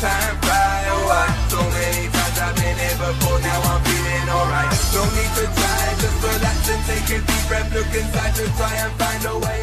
time fly, oh I. So many times I've been here before, now I'm feeling alright. No need to try, just relax and take a deep breath, look inside to try and find a way.